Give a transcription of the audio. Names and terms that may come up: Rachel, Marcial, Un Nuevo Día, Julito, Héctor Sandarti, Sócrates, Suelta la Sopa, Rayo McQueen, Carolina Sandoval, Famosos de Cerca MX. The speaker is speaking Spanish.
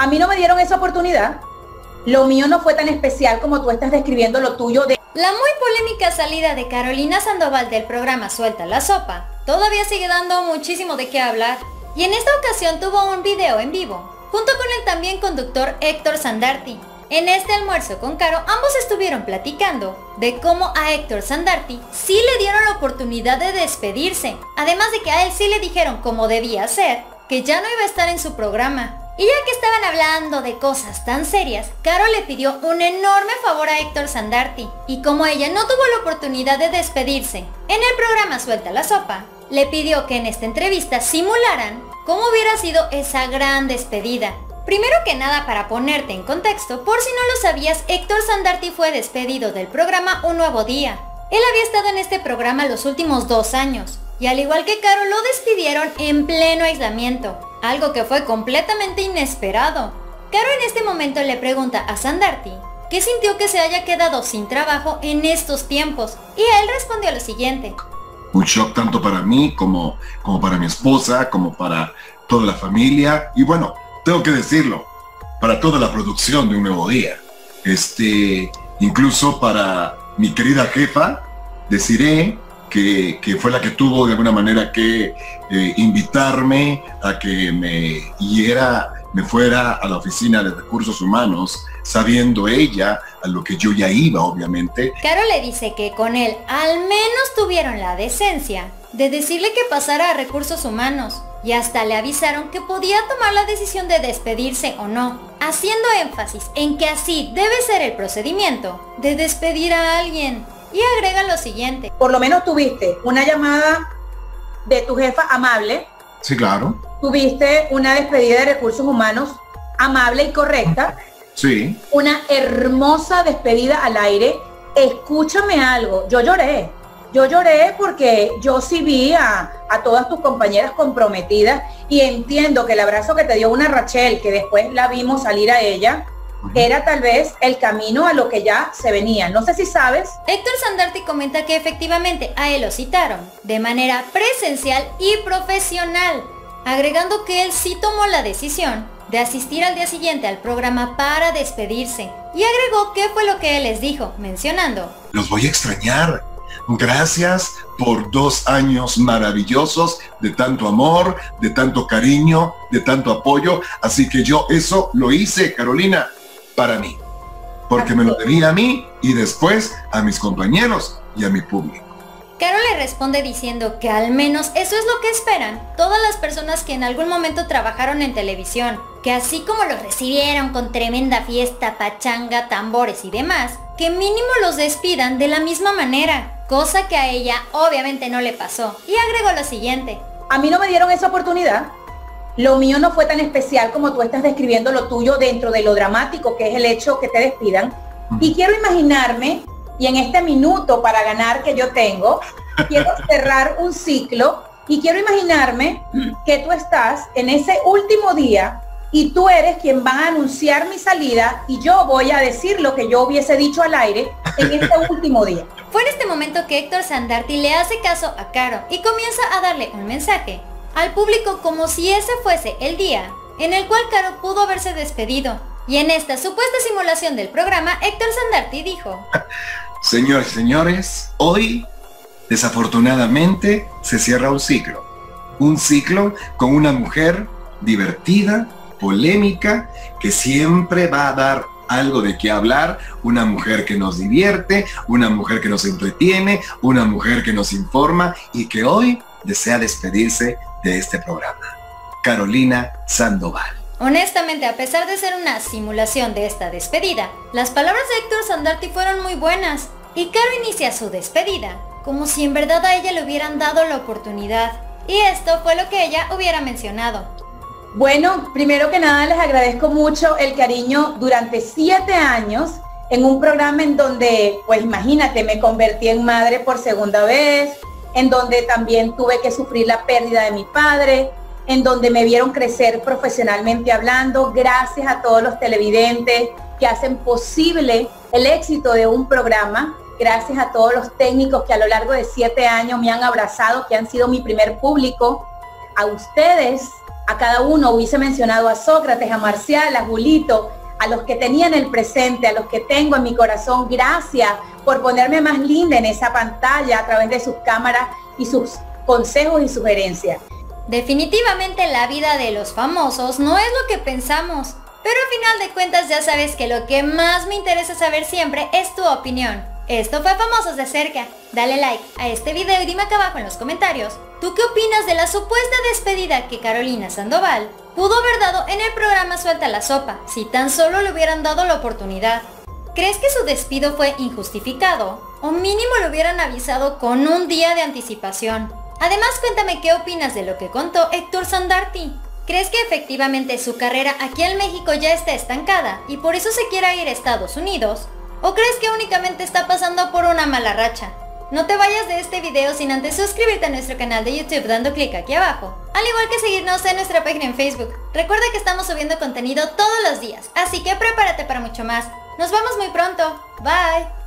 A mí no me dieron esa oportunidad. Lo mío no fue tan especial como tú estás describiendo lo tuyo de... La muy polémica salida de Carolina Sandoval del programa Suelta la Sopa todavía sigue dando muchísimo de qué hablar, y en esta ocasión tuvo un video en vivo, junto con el también conductor Héctor Sandarti. En este almuerzo con Caro, ambos estuvieron platicando de cómo a Héctor Sandarti sí le dieron la oportunidad de despedirse, además de que a él sí le dijeron, como debía ser, que ya no iba a estar en su programa. Y ya que estaban hablando de cosas tan serias, Caro le pidió un enorme favor a Héctor Sandarti, y como ella no tuvo la oportunidad de despedirse en el programa Suelta la Sopa, le pidió que en esta entrevista simularan cómo hubiera sido esa gran despedida. Primero que nada, para ponerte en contexto, por si no lo sabías, Héctor Sandarti fue despedido del programa Un Nuevo Día. Él había estado en este programa los últimos 2 años, y al igual que Caro, lo despidieron en pleno aislamiento, algo que fue completamente inesperado. Caro en este momento le pregunta a Sandarti que sintió que se haya quedado sin trabajo en estos tiempos, y él respondió lo siguiente. Un shock tanto para mí como para mi esposa, como para toda la familia, y bueno, tengo que decirlo, para toda la producción de Un Nuevo Día. Incluso para mi querida jefa, deciré que fue la que tuvo de alguna manera que invitarme a que me fuera a la oficina de recursos humanos, sabiendo ella a lo que yo ya iba, obviamente. Caro le dice que con él al menos tuvieron la decencia de decirle que pasara a recursos humanos, y hasta le avisaron que podía tomar la decisión de despedirse o no, haciendo énfasis en que así debe ser el procedimiento de despedir a alguien. Y agrega lo siguiente. Por lo menos tuviste una llamada de tu jefa amable. Sí, claro. Tuviste una despedida de recursos humanos amable y correcta. Sí. Una hermosa despedida al aire. Escúchame algo, yo lloré. Yo lloré porque yo sí vi a todas tus compañeras comprometidas, y entiendo que el abrazo que te dio una Rachel, que después la vimos salir a ella, era tal vez el camino a lo que ya se venía. No sé si sabes. Héctor Sandarti comenta que efectivamente a él lo citaron de manera presencial y profesional, agregando que él sí tomó la decisión de asistir al día siguiente al programa para despedirse, y agregó qué fue lo que él les dijo, mencionando. Los voy a extrañar. Gracias por 2 años maravillosos de tanto amor, de tanto cariño, de tanto apoyo. Así que yo eso lo hice, Carolina, para mí, porque me lo debía a mí y después a mis compañeros y a mi público. Caro le responde diciendo que al menos eso es lo que esperan todas las personas que en algún momento trabajaron en televisión, que así como los recibieron con tremenda fiesta, pachanga, tambores y demás, que mínimo los despidan de la misma manera, cosa que a ella obviamente no le pasó, y agregó lo siguiente. A mí no me dieron esa oportunidad. Lo mío no fue tan especial como tú estás describiendo lo tuyo dentro de lo dramático que es el hecho que te despidan. Y quiero imaginarme, y en este minuto para ganar que yo tengo, quiero cerrar un ciclo, y quiero imaginarme que tú estás en ese último día y tú eres quien va a anunciar mi salida, y yo voy a decir lo que yo hubiese dicho al aire en este último día. Fue en este momento que Héctor Sandarti le hace caso a Caro y comienza a darle un mensaje al público, como si ese fuese el día en el cual Caro pudo haberse despedido. Y en esta supuesta simulación del programa, Héctor Sandarti dijo. Señores, señores, hoy desafortunadamente se cierra un ciclo. Un ciclo con una mujer divertida, polémica, que siempre va a dar algo de qué hablar. Una mujer que nos divierte, una mujer que nos entretiene, una mujer que nos informa, y que hoy desea despedirse de este programa. Carolina Sandoval. Honestamente, a pesar de ser una simulación de esta despedida, las palabras de Héctor Sandarti fueron muy buenas, y Caro inicia su despedida como si en verdad a ella le hubieran dado la oportunidad, y esto fue lo que ella hubiera mencionado. Bueno, primero que nada les agradezco mucho el cariño durante 7 años en un programa en donde, pues imagínate, me convertí en madre por segunda vez, en donde también tuve que sufrir la pérdida de mi padre, en donde me vieron crecer profesionalmente hablando. Gracias a todos los televidentes que hacen posible el éxito de un programa. Gracias a todos los técnicos que a lo largo de 7 años me han abrazado, que han sido mi primer público. A ustedes, a cada uno hubiese mencionado a Sócrates, a Marcial, a Julito, a los que tenía en el presente, a los que tengo en mi corazón, gracias por ponerme más linda en esa pantalla a través de sus cámaras y sus consejos y sugerencias. Definitivamente la vida de los famosos no es lo que pensamos, pero al final de cuentas ya sabes que lo que más me interesa saber siempre es tu opinión. Esto fue Famosos de Cerca. Dale like a este video y dime acá abajo en los comentarios, ¿tú qué opinas de la supuesta despedida que Carolina Sandoval pudo haber dado en el programa Suelta la Sopa, si tan solo le hubieran dado la oportunidad? ¿Crees que su despido fue injustificado? ¿O mínimo lo hubieran avisado con un día de anticipación? Además, cuéntame qué opinas de lo que contó Héctor Sandarti. ¿Crees que efectivamente su carrera aquí en México ya está estancada y por eso se quiera ir a Estados Unidos? ¿O crees que únicamente está pasando por una mala racha? No te vayas de este video sin antes suscribirte a nuestro canal de YouTube dando clic aquí abajo, al igual que seguirnos en nuestra página en Facebook. Recuerda que estamos subiendo contenido todos los días, así que prepárate para mucho más. Nos vemos muy pronto. Bye.